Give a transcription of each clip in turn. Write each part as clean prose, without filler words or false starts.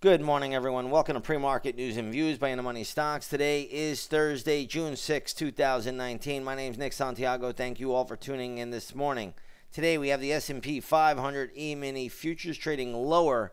Good morning, everyone. Welcome to Pre-Market News and Views by In The Money Stocks. Today is Thursday, June 6, 2019. My name is Nick Santiago. Thank you all for tuning in this morning. Today, we have the S&P 500 E-mini futures trading lower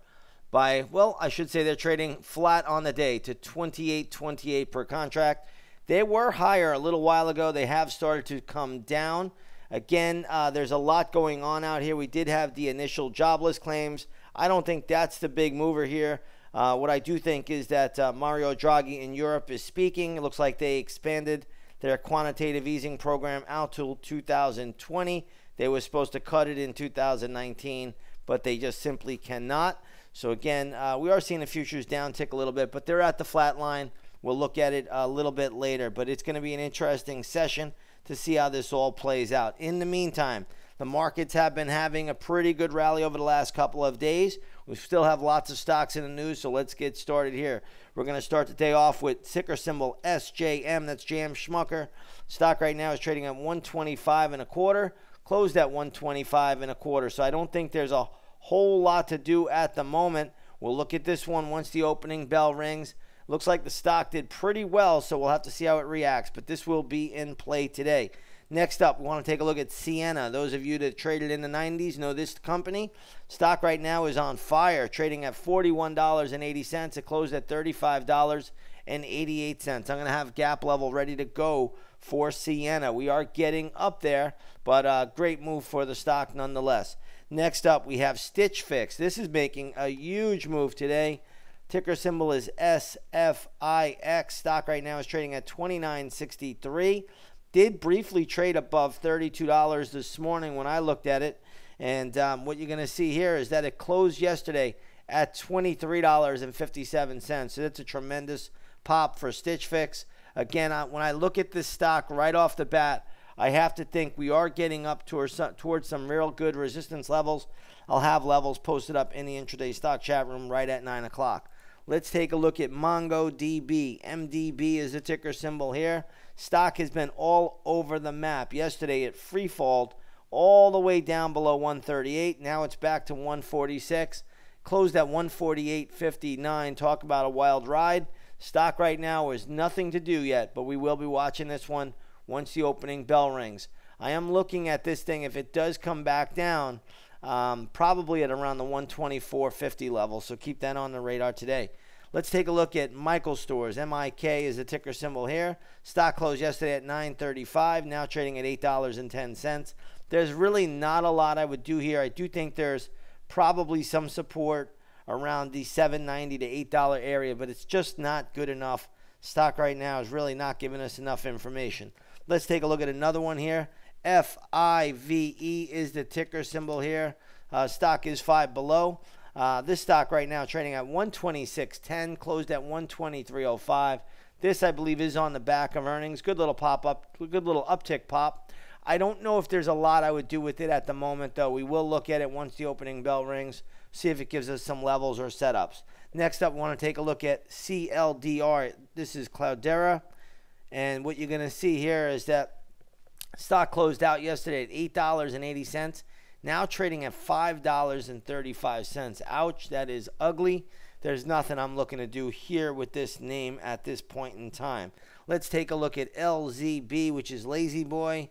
by, well, I should say they're trading flat on the day to 28.28 per contract. They were higher a little while ago. They have started to come down. Again, there's a lot going on out here. We did have the initial jobless claims. I don't think that's the big mover here. What I do think is that Mario Draghi in Europe is speaking. It looks like they expanded their quantitative easing program out till 2020. They were supposed to cut it in 2019, but they just simply cannot. So again, we are seeing the futures down tick a little bit, but they're at the flat line. We'll look at it a little bit later, but it's going to be an interesting session to see how this all plays out. In the meantime, the markets have been having a pretty good rally over the last couple of days. We still have lots of stocks in the news, so let's get started here. We're going to start the day off with ticker symbol SJM. That's J.M. Schmucker. Stock right now is trading at 125 and a quarter, closed at 125 and a quarter, so I don't think there's a whole lot to do at the moment. We'll look at this one once the opening bell rings. Looks like the stock did pretty well, so we'll have to see how it reacts, but this will be in play today. Next up, we want to take a look at Ciena. Those of you that traded in the 90s know this company. Stock right now is on fire, trading at $41.80. It closed at $35.88. I'm going to have gap level ready to go for Ciena. We are getting up there, but a great move for the stock nonetheless. Next up, we have Stitch Fix. This is making a huge move today. Ticker symbol is SFIX. Stock right now is trading at $29.63. Did briefly trade above $32 this morning when I looked at it, and what you're going to see here is that it closed yesterday at $23.57, so that's a tremendous pop for Stitch Fix. Again, when I look at this stock right off the bat, I have to think we are getting up towards some real good resistance levels. I'll have levels posted up in the intraday stock chat room right at 9 o'clock. Let's take a look at MongoDB. MDB is the ticker symbol here. Stock has been all over the map. Yesterday it free-falled all the way down below 138. Now it's back to 146. Closed at 148.59. Talk about a wild ride. Stock right now is nothing to do yet, but we will be watching this one once the opening bell rings. I am looking at this thing, if it does come back down, probably at around the 124.50 level, so keep that on the radar today. Let's take a look at Michael's Stores. MIK is the ticker symbol here. Stock closed yesterday at $9.35, now trading at $8.10. There's really not a lot I would do here. I do think there's probably some support around the $7.90 to $8 area, but it's just not good enough. Stock right now is really not giving us enough information. Let's take a look at another one here. FIVE is the ticker symbol here. Stock is Five Below. This stock right now trading at 126.10, closed at 123.05. This, I believe, is on the back of earnings. Good little pop up, good little uptick pop. I don't know if there's a lot I would do with it at the moment, though. We will look at it once the opening bell rings, see if it gives us some levels or setups. Next up, we want to take a look at CLDR. This is Cloudera. And what you're going to see here is that stock closed out yesterday at $8.80, now trading at $5.35. Ouch, that is ugly. There's nothing I'm looking to do here with this name at this point in time. Let's take a look at LZB, which is Lazy Boy.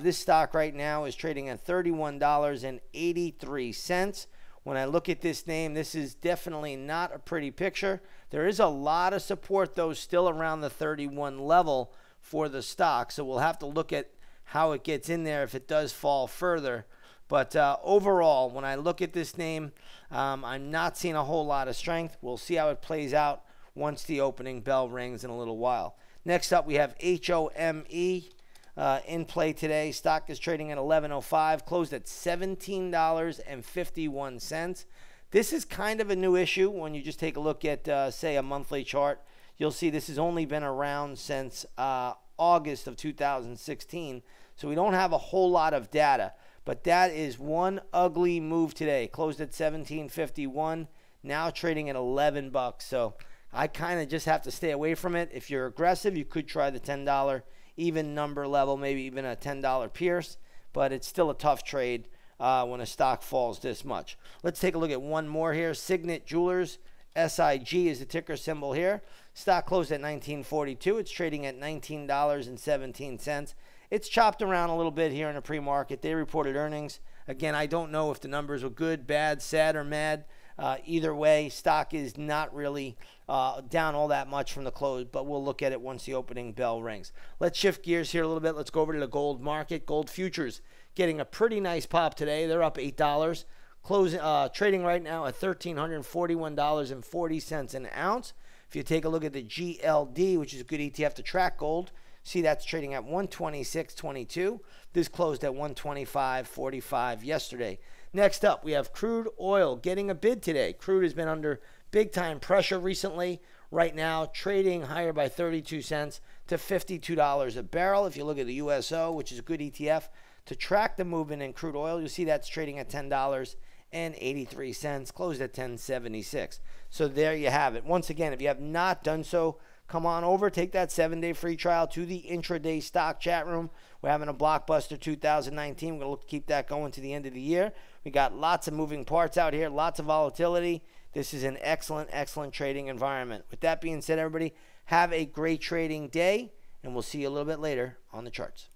This stock right now is trading at $31.83. When I look at this name, this is definitely not a pretty picture. There is a lot of support, though, still around the 31 level for the stock, so we'll have to look at how it gets in there if it does fall further. But overall, when I look at this name, I'm not seeing a whole lot of strength. We'll see how it plays out once the opening bell rings in a little while. Next up, we have HOME in play today. Stock is trading at $11.05, closed at $17.51. This is kind of a new issue. When you just take a look at, say, a monthly chart, you'll see this has only been around since August of 2016, so we don't have a whole lot of data. But that is one ugly move today. Closed at $17.51, now trading at $11. So I kind of just have to stay away from it. If you're aggressive, you could try the $10 even number level, maybe even a $10 pierce, but it's still a tough trade when a stock falls this much. Let's take a look at one more here. Signet Jewelers, SIG is the ticker symbol here. Stock closed at $19.42. It's trading at $19.17. It's chopped around a little bit here in the pre-market. They reported earnings. Again, I don't know if the numbers were good, bad, sad, or mad. Either way, stock is not really down all that much from the close, but we'll look at it once the opening bell rings. Let's shift gears here a little bit. Let's go over to the gold market. Gold futures getting a pretty nice pop today. They're up $8. Trading right now at $1,341.40 an ounce. If you take a look at the GLD, which is a good ETF to track gold, see that's trading at 126.22. This closed at 125.45 yesterday. Next up, we have crude oil getting a bid today. Crude has been under big time pressure recently. Right now, trading higher by 32 cents to $52 a barrel. If you look at the USO, which is a good ETF to track the movement in crude oil, you'll see that's trading at $10.83, closed at $10.76. So there you have it. Once again, if you have not done so, come on over, take that 7-day free trial to the intraday stock chat room. We're having a blockbuster 2019. We're going to look to keep that going to the end of the year. We got lots of moving parts out here, lots of volatility. This is an excellent, excellent trading environment. With that being said, everybody, have a great trading day, and we'll see you a little bit later on the charts.